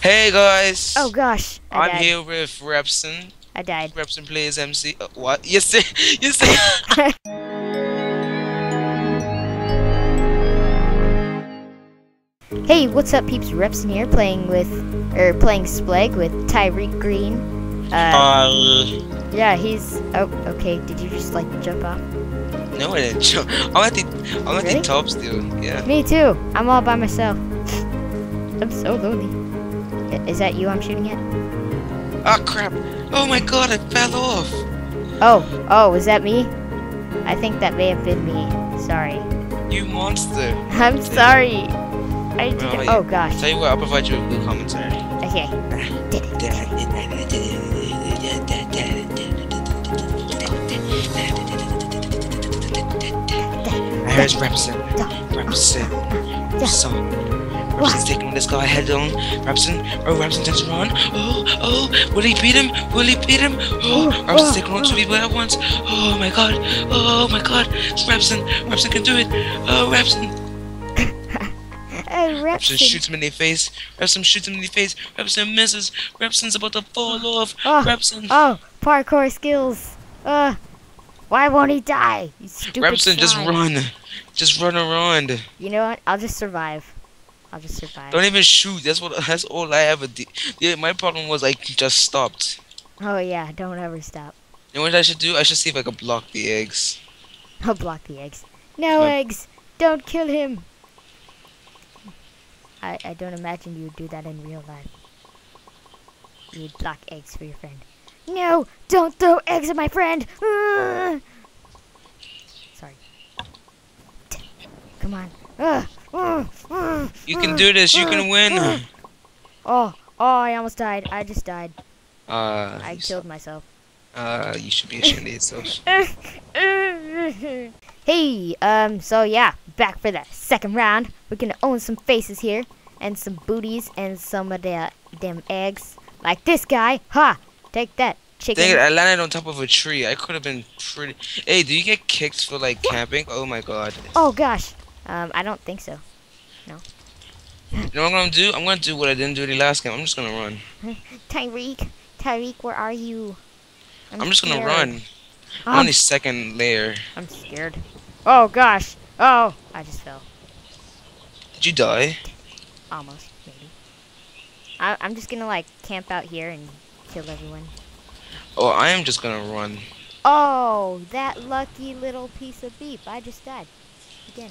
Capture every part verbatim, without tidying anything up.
Hey guys. Oh gosh. I I'm died. Here with Repscen. I died. Repscen plays M C. Oh, what? You see? You see? Hey, what's up, peeps? Repscen here, playing with, or er, playing Spleg with Tyriq Green. Uh, uh. Yeah, he's. Oh, okay. Did you just like jump off? No, I didn't jump. I'm at the. I'm at really? the top still. Yeah. Me too. I'm all by myself. I'm so lonely. Is that you I'm shooting at? Oh crap! Oh my god, I fell off! Oh, oh, is that me? I think that may have been me. Sorry. You monster! I'm sorry! I did well, it. Oh gosh. Tell you what, I'll provide you a good commentary. Okay. Here's Repscen. Repscen. Son. Repscen's taking him. Let's go ahead, Dylan. Repscen. Oh, Repscen turns around. Oh, oh. Will he beat him? Will he beat him? Oh, Repscen's taking on two people at once. Oh my god. Oh my god. It's Repscen. Repscen can do it. Oh, Repscen. Repscen. Repscen shoots him in the face. Repscen shoots him in the face. Repscen misses. Repscen's about to fall off. Oh, Repscen. Oh, parkour skills. Uh, why won't he die? You stupid Repscen, just run. Just run around. You know what? I'll just survive. I'll just survive. Don't even shoot. That's what. That's all I ever did. Yeah, my problem was I just stopped. Oh yeah, don't ever stop. You know what I should do? I should see if I can block the eggs. I'll block the eggs. No yeah. eggs. Don't kill him. I I don't imagine you'd do that in real life. You'd block eggs for your friend. No, don't throw eggs at my friend. Uh! Sorry. Come on. Uh! You can do this. You can win. Oh, oh! I almost died. I just died. Uh, I killed myself. Uh, you should be ashamed of yourself. Hey, um, so yeah, back for that second round. We're gonna own some faces here, and some booties, and some of the them eggs, like this guy. Ha! Take that, chicken. Dang it! I landed on top of a tree. I could have been pretty. Hey, do you get kicked for like camping? Oh my god. Oh gosh. Um, I don't think so. No. You know what I'm gonna do? I'm gonna do what I didn't do the last game. I'm just gonna run. Tyriq, Tyriq, where are you? I'm, I'm just gonna run. I'm um, on the second layer. I'm scared. Oh gosh. Oh, I just fell. Did you die? Almost, maybe. I, I'm just gonna like camp out here and kill everyone. Oh, I am just gonna run. Oh, that lucky little piece of beef! I just died again.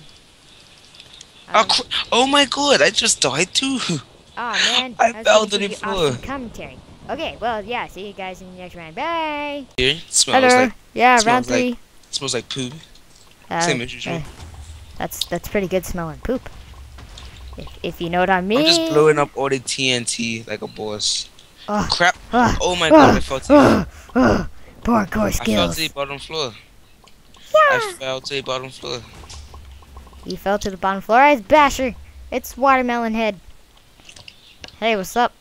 Um, oh, oh my god, I just died too. Oh man, I, I fell to the floor. Awesome commentary. Okay, well, yeah, see you guys in the next round. Bye. Here, it smells Hello. like Yeah, round three. Like, it smells like poop. Uh, Same as usual. Uh, that's that's pretty good smelling poop. If, if you know what I mean. I'm just blowing up all the T N T like a boss. Oh, crap. Oh, oh my oh, god, I fell to the floor. Parkour skills. I fell to the bottom floor. Yeah. I fell to the bottom floor. He fell to the bottom floor. It's Basher. It's Watermelon Head. Hey, what's up?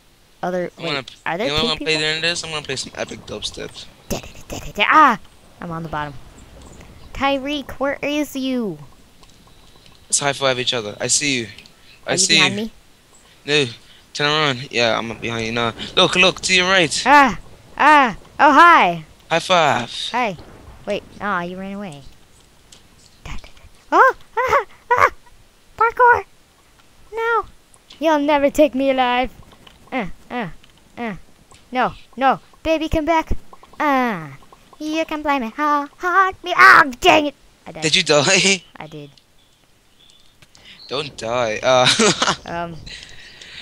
Other I'm wait, gonna, are there you know two I'm people? Play this? I'm gonna play some epic dubstep. Ah! I'm on the bottom. Tyriq, where is you? Let's high five each other. I see you. I are you see behind you. Behind me? No, turn around. Yeah, I'm behind you now. Look, look to your right. Ah, ah. Oh hi. High five. Hi. Wait. Ah, oh, you ran away. Oh. Parkour! No! You'll never take me alive! Uh, uh, uh. No, no! Baby, come back! Uh, you can blame me! How hard me! Ah, dang it! I died. Did you die? I did. Don't die. Uh. um.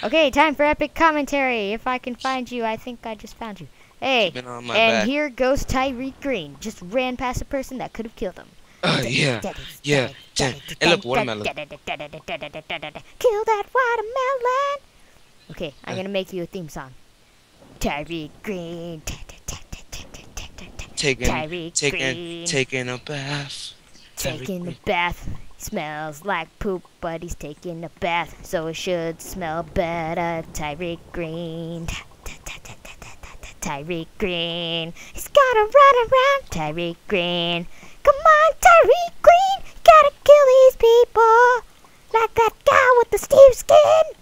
Okay, time for epic commentary. If I can find you, I think I just found you. Hey, and back. Here goes Tyriq Green. Just ran past a person that could have killed him. Oh, yeah, yeah, and look, watermelon. Kill that watermelon. Okay, I'm gonna make you a theme song. Tyriq Green. Taking, taking, taking a bath. Taking a bath. Smells like poop, but he's taking a bath, so it should smell better. Tyriq Green. Tyriq Green. He's gotta run around. Tyriq Green. Come on, Tyriq Green, gotta kill these people, like that guy with the Steve skin.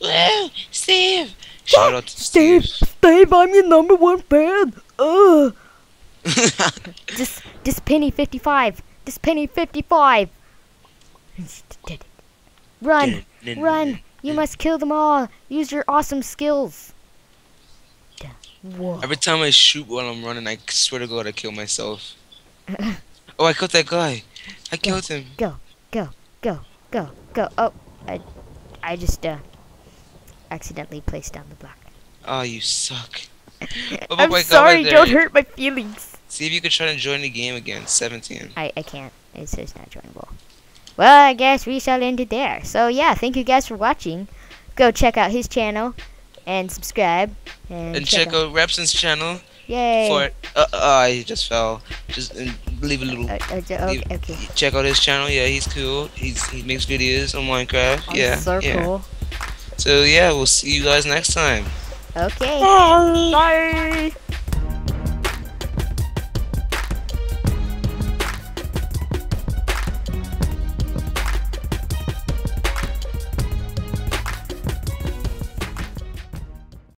Well, Steve! Steve! Shout out to Steve! Steve! Steve, I'm your number one fan! Ugh! This, this penny fifty-five! This penny fifty-five! Run! Run! You must kill them all! Use your awesome skills! Whoa. Every time I shoot while I'm running, I swear to God I kill myself. Oh, I killed that guy! I go, killed him! Go, go, go, go, go! Oh, I, I just uh, accidentally placed down the block. Oh, you suck! Oh, I'm my sorry, God, don't hurt my feelings! See if you could try to join the game again, seventeen. I, I can't. It says not joinable. Well, I guess we shall end it there. So yeah, thank you guys for watching. Go check out his channel and subscribe. And, and check, check out, out Repscen's channel. Yay! For uh, uh, he just fell. Just uh, leave a little. Uh, uh, okay, leave, okay. Check out his channel. Yeah, he's cool. He's he makes videos on Minecraft. On yeah. So yeah. cool. So yeah, we'll see you guys next time. Okay. Bye. Bye.